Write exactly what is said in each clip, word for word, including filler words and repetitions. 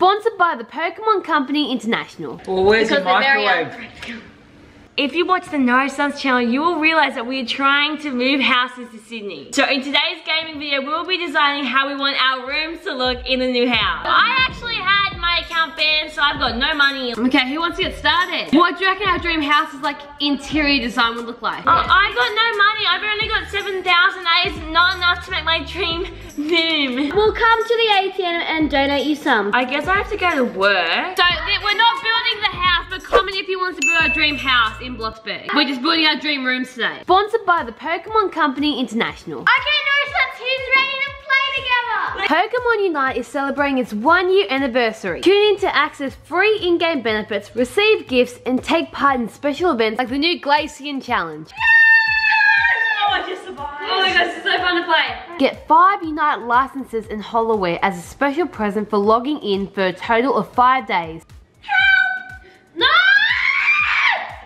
Sponsored by the Pokémon Company International. Well, where's because your microwave? If you watch the No Sons channel, you will realise that we are trying to move houses to Sydney. So in today's gaming video, we'll be designing how we want our rooms to look in the new house. I actually had my account banned, so I've got no money. Okay, who wants to get started? What do you reckon our dream house is like interior design would look like? Oh, I've got no money. I've only got seven thousand. That is not enough to make my dream boom. We'll come to the A T M and donate you some. I guess I have to go to work. So we're not building the house, but comment if you want to build our dream house in Bloxburg. We're just building our dream rooms today. Sponsored by the Pokémon Company International. Okay, no sense, who's ready to play together? Pokémon Unite is celebrating its one year anniversary. Tune in to access free in-game benefits, receive gifts, and take part in special events like the new Glaceon Challenge. Yeah! Oh my gosh, it's so fun to play. Get five Unite licenses in Holowear as a special present for logging in for a total of five days. Help! No!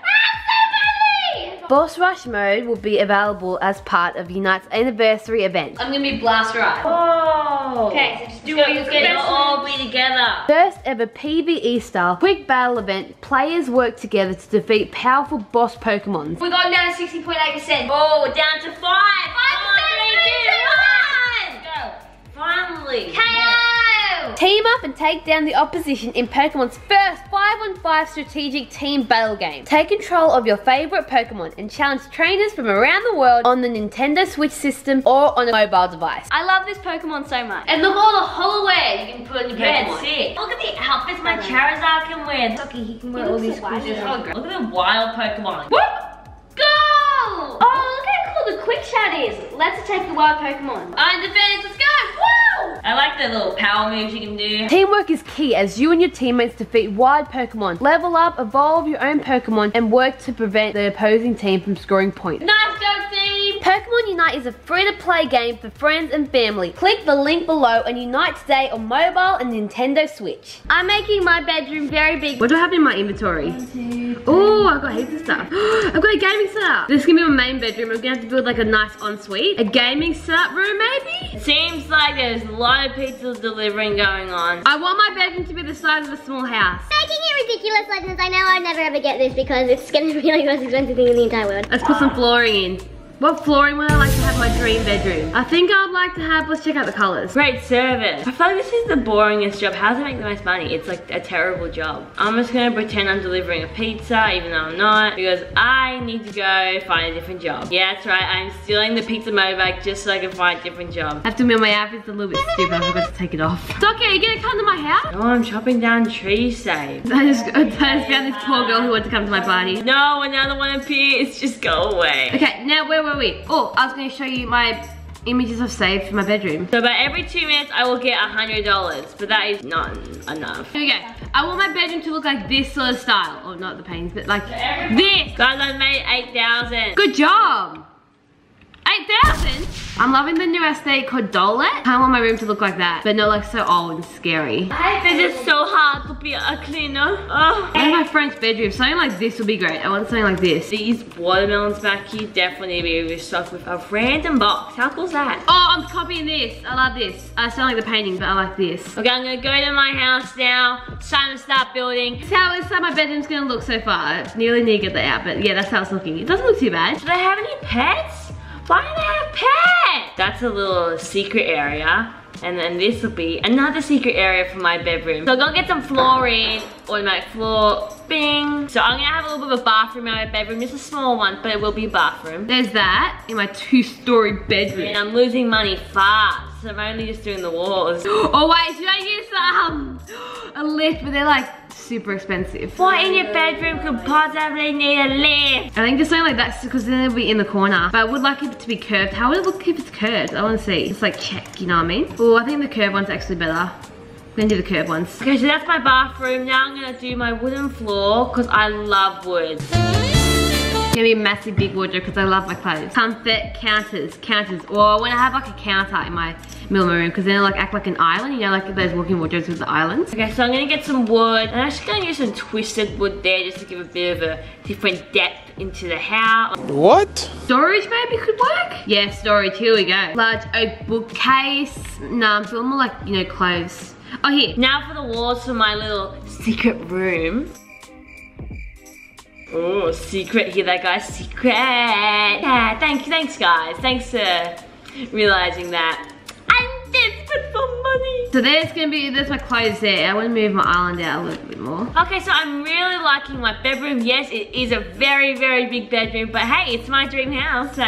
I'm so ready! Boss Rush mode will be available as part of Unite's anniversary event. I'm gonna be Blast Rush. Oh! Okay, so just do what you're gonna all be together. First ever P V E style quick battle event. Players work together to defeat powerful boss Pokemon. We're going down to sixty point eight percent. Oh, we're down to five. K O! Team up and take down the opposition in Pokemon's first five on five strategic team battle game. Take control of your favourite Pokemon and challenge trainers from around the world on the Nintendo Switch system or on a mobile device. I love this Pokemon so much. And look all the Holowear you can put in your yeah, Pokemon. Sick. Look at the outfits my Charizard can wear. Sockie, he can wear he all these cool shit. Look at the wild Pokemon. Whoop! Go! Oh, look how cool the quick shot is. Let's take the wild Pokemon. I'm the fans, let's go! I like the little power moves you can do. Teamwork is key as you and your teammates defeat wild Pokemon. Level up, evolve your own Pokemon, and work to prevent the opposing team from scoring points. Nice go, team! Pokemon Unite is a free-to-play game for friends and family. Click the link below and Unite today on mobile and Nintendo Switch. I'm making my bedroom very big. What do I have in my inventory? Oh, I've got heaps of stuff. I've got a gaming setup. This is gonna be my main bedroom. I'm gonna have to build like a nice ensuite. A gaming setup room, maybe? It seems like there's a lot of pizza delivering going on. I want my bedroom to be the size of a small house. Making it ridiculous, legends. I know I'll never ever get this because it's gonna be like the most expensive thing in the entire world. Let's put some flooring in. What flooring would I like to have my dream bedroom? I think I would like to have, let's check out the colors. Great service. I feel like this is the boringest job. How does it make the most money? It's like a terrible job. I'm just gonna pretend I'm delivering a pizza, even though I'm not, because I need to go find a different job. Yeah, that's right, I'm stealing the pizza motorbike just so I can find a different job. I have to admit, my outfit's a little bit stupid. I forgot to take it off. Sockie, are you gonna come to my house? No, I'm chopping down trees, Sabre. I just, I just found this poor girl who wanted to come to my party. No, another one appears, just go away. Okay, now where Where were we? Oh, I was going to show you my images I've saved for my bedroom. So about every two minutes, I will get a hundred dollars, but that is not enough. Here we go. I want my bedroom to look like this sort of style. Or not the paintings, but like this. Guys, I made eight thousand. Good job. eight thousand? I'm loving the new aesthetic called Dolet. I want my room to look like that, but not like so old and scary. This is so hard to be a cleaner. Oh. I have my French bedroom. Something like this would be great. I want something like this. These watermelons back here definitely be restocked with a random box. How cool is that? Oh, I'm copying this. I love this. I still like the painting, but I like this. Okay, I'm gonna go to my house now. It's time to start building. That's how, that's how my bedroom's gonna look so far. I nearly need to get that out, but yeah, that's how it's looking. It doesn't look too bad. Do they have any pets? Why do they have pets? That's a little secret area. And then this will be another secret area for my bedroom. So I'll go get some flooring, automatic floor, bing. So I'm gonna have a little bit of a bathroom in my bedroom. It's a small one, but it will be a bathroom. There's that in my two-story bedroom. And I'm losing money fast, so I'm only just doing the walls. Oh wait, should I use um, a lift, but they're like super expensive. What in your bedroom could possibly need a lift? I think just something like that, because then it'll be in the corner. But I would like it to be curved. How would it look if it's curved? I wanna see. It's like check, you know what I mean? Oh, I think the curved one's actually better. I'm gonna do the curved ones. Okay, so that's my bathroom. Now I'm gonna do my wooden floor, because I love wood. It's gonna be a massive big wardrobe because I love my clothes. Comfort counters, counters. Or I wanna have like a counter in my middle of my room because then it'll like act like an island, you know, like those walking wardrobes with the islands. Okay, so I'm gonna get some wood. I'm actually gonna use some twisted wood there just to give a bit of a different depth into the house. What? Storage maybe could work? Yeah, storage, here we go. Large oak bookcase. Nah, I'm feeling more like, you know, clothes. Okay, now for the walls for my little secret room. Oh, secret here, that guy, secret. Yeah, thank you, thanks guys. Thanks for realizing that. I'm desperate for money. So there's gonna be, there's my clothes there. I wanna move my island out a little bit more. Okay, so I'm really liking my bedroom. Yes, it is a very, very big bedroom, but hey, it's my dream house, so.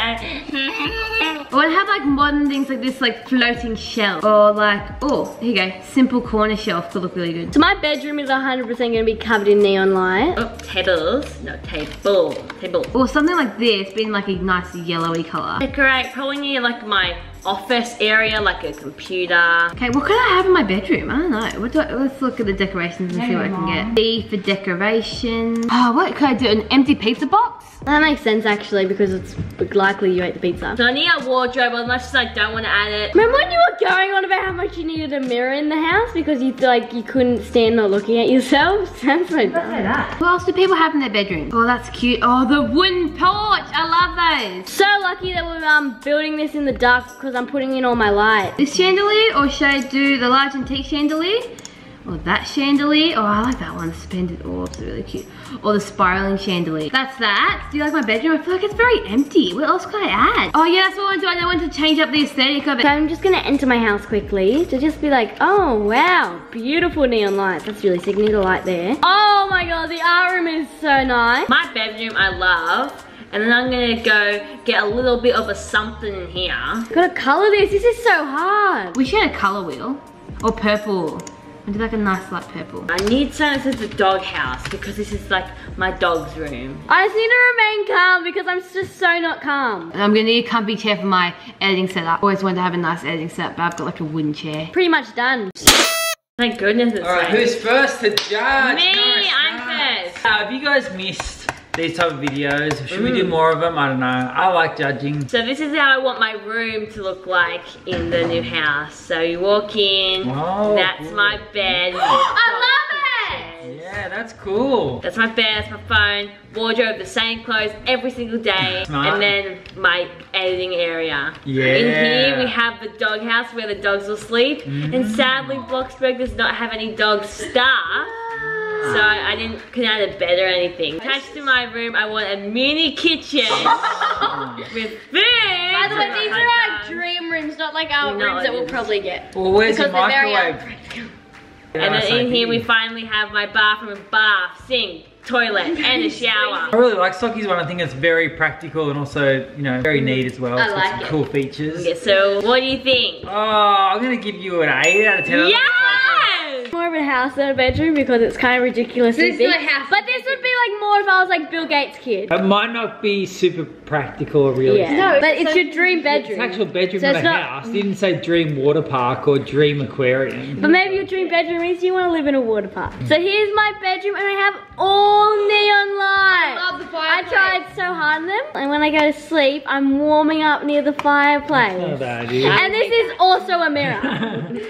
I wanna have like modern things like this, like floating shelf, or like, oh, here you go, simple corner shelf could look really good. So my bedroom is one hundred percent gonna be covered in neon light. Oh, tables, not table, table. Or something like this, being like a nice yellowy color. Decorate, probably near like my office area, like a computer. Okay, what could I have in my bedroom? I don't know. What do I, let's look at the decorations and hey, see what Mom. I can get. D for decoration. Oh, what could I do? An empty pizza box? That makes sense actually, because it's likely you ate the pizza. So I need a wardrobe, as much as I don't want to add it. Remember when you were going on about how much you needed a mirror in the house because you like you couldn't stand not looking at yourself? Sounds like that. What else do people have in their bedroom? Oh, that's cute. Oh, the wooden porch. I love those. So lucky that we're um, building this in the dark because I'm putting in all my light. This chandelier, or should I do the large antique chandelier? Or that chandelier. Oh, I like that one. Suspended orbs are really cute. Or the spiraling chandelier. That's that. Do you like my bedroom? I feel like it's very empty. What else could I add? Oh yeah, that's what I want to do. I want to change up the aesthetic of it. So I'm just gonna enter my house quickly to just be like, oh wow, beautiful neon lights. That's really sick. Need a light there. Oh my god, the art room is so nice. My bedroom, I love. And then I'm gonna go get a little bit of a something in here. Gotta color this. This is so hard. We should have a color wheel or purple. I do like a nice light purple. I need something that says the dog house because this is like my dog's room. I just need to remain calm because I'm just so not calm. And I'm gonna need a comfy chair for my editing setup. Always wanted to have a nice editing setup, but I've got like a wooden chair. Pretty much done. Thank goodness it's alright, who's first to judge? Me, nice, I'm nice. First. Uh, have you guys missed these type of videos? Should mm. we do more of them? I don't know. I like judging. So this is how I want my room to look like in the new house. So you walk in, oh, that's cool. My bed. I love it! Yeah, that's cool. That's my bed, that's my phone, wardrobe, the same clothes every single day. Smart. And then my editing area. Yeah. In here we have the dog house where the dogs will sleep. Mm. And sadly, Bloxburg does not have any dog staff. So I didn't add a bed or anything. Attached to my room, I want a mini kitchen with food. By the way, these are our dream rooms, not like our no, rooms that we'll probably get. Well, where's the microwave? And then in here, we finally have my bathroom, bath, sink, toilet, and a shower. I really like Sockie's one. I think it's very practical and also, you know, very neat as well. It's I like got some it. Cool features. Okay, so what do you think? Oh, I'm gonna give you an eight out of ten. Yeah! More of a house than a bedroom because it's kind of ridiculous. This is a house. But this would be like more if I was like Bill Gates' kid. It might not be super practical or realistic. Yeah. No, but it's so your dream bedroom. It's an actual bedroom, so not a house. You didn't say dream water park or dream aquarium. But maybe your dream bedroom is you want to live in a water park. So here's my bedroom and I have all neon lights. I love the fireplace. I tried so hard on them. And when I go to sleep, I'm warming up near the fireplace. That's not bad, dude. And this is also a mirror.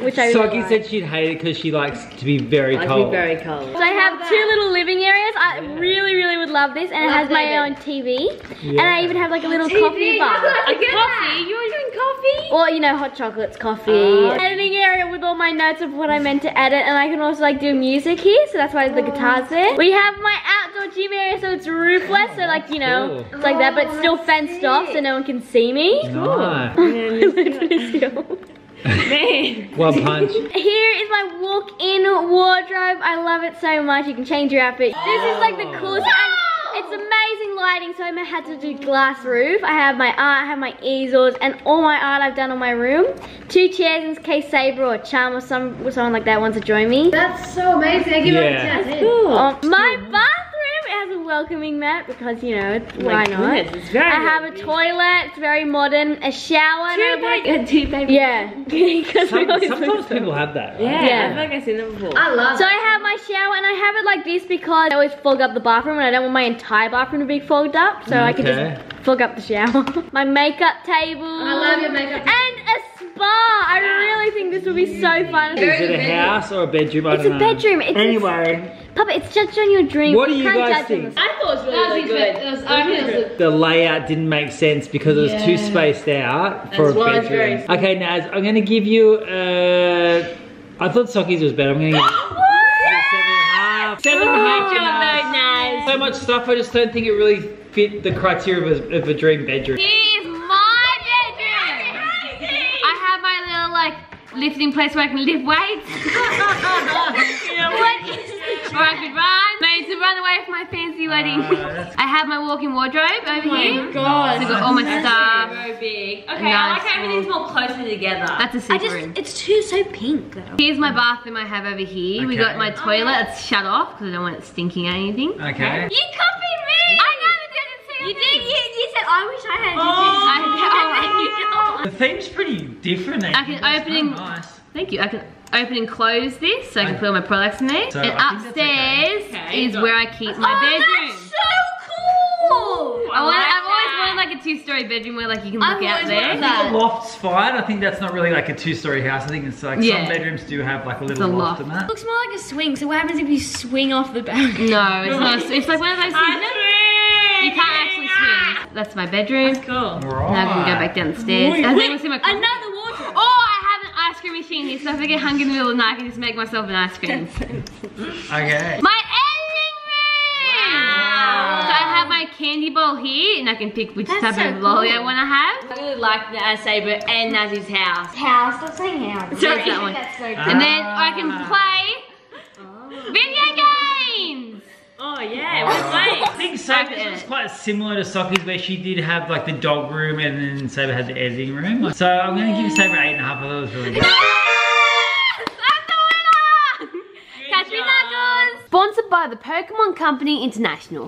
Which I really like. Said she'd hate it because she likes to be very I'd cold. Be very cold. So I have two little living areas. I yeah. really, really would love this, and love it has my own T V, yeah. And I even have like a little T V, coffee bar. A coffee? That. You want to drink coffee? Or you know, hot chocolates, coffee. Oh. Editing area with all my notes of what I meant to edit, and I can also like do music here, so that's why the oh. guitar's there. We have my outdoor gym area, so it's roofless, oh, so like you know, cool. It's like that, but it's still fenced oh, off, so no one can see me. Nice. Cool. Man. One punch. Here is my walk-in wardrobe. I love it so much. You can change your outfit. Oh. This is like the coolest. It's amazing lighting, so I had to do glass roof. I have my art, I have my easels, and all my art I've done on my room. Two chairs in case Sabre or Chum or some or someone like that wants to join me. That's so amazing. I give yeah. it a ten. Cool. Oh, my bathroom, it has a welcoming mat because you know it's, why like not? Goodness, it's very I have a toilet. It's very modern. A shower. Two baby. Two baby. Yeah. Some, sometimes people have that. Right? Yeah. yeah. I feel like I've seen them before. I love. So it. I have my shower and I have it like this because I always fog up the bathroom and I don't want my entire High bathroom to be fogged up, so okay. I could just fog up the shower. My makeup table. I love your makeup. And a spa. I really think this will be so fun. Is it a house or a bedroom? I it's don't a know. bedroom. It's, anyway. It's, Papa, it's judged on your dream. What do you, you guys think? I thought it was really, really good. It was, it was, the layout didn't make sense because yeah. it was too spaced out for That's a bedroom. Okay, Naz, I'm going to give you a... I thought Sockie's was better. I'm gonna give it a seven and a half. Seven and a half. Good job though, Naz. So much stuff, I just don't think it really fit the criteria of a, of a dream bedroom. Here's my bedroom. I have my little like lifting place where I can lift weights. Or I could run. Made to run away from my fancy wedding. Uh, I have my walk-in wardrobe over oh here. Oh my god. So I've got all my stuff. So big. Okay, I like how everything's more closely together. That's a super room. It's too so pink though. Here's my bathroom I have over here. Okay. We got my toilet. Oh, yeah. It's shut off because I don't want it stinking or anything. Okay. You copied me! I never did it see. You did. You, you said I wish I had. Oh. I had oh. The theme's pretty different. I can open. So nice. Thank you. I can open and close this so I can put all my products in there. So and I upstairs okay. Okay, is where I keep my oh, bedroom. That's so cool! I I like I've that. always wanted like a two-story bedroom where like you can look I've out there. I think a loft's fine. I think that's not really like a two-story house. I think it's like yeah. some bedrooms do have like a little loft, loft in that. It looks more like a swing. So what happens if you swing off the balcony? No, it's not. It's like one of those things. You can't actually swing. That's my bedroom. That's cool. Right. Now we can go back downstairs. Wait, wait, we'll see my another water. Oh, I have an ice cream machine here, so if I get hungry in the middle of the night, I can just make myself an ice cream. Okay. My editing room. Wow. So I have my candy bowl here, and I can pick which that's type so of lolly cool. I want to have. I really like uh, Sabre and Naz's house. House. Stop saying house. Sorry, that one. That's so cool. And then I can play oh. video games. Oh yeah, we're playing. I think Sabre was quite similar to Sockie's where she did have like the dog room and then Sabre had the editing room. So I'm going to give Sabre eight and a half. I thought it was really good. Yes! I'm the winner! Catch me, Knuckles! Sponsored by the Pokémon Company International.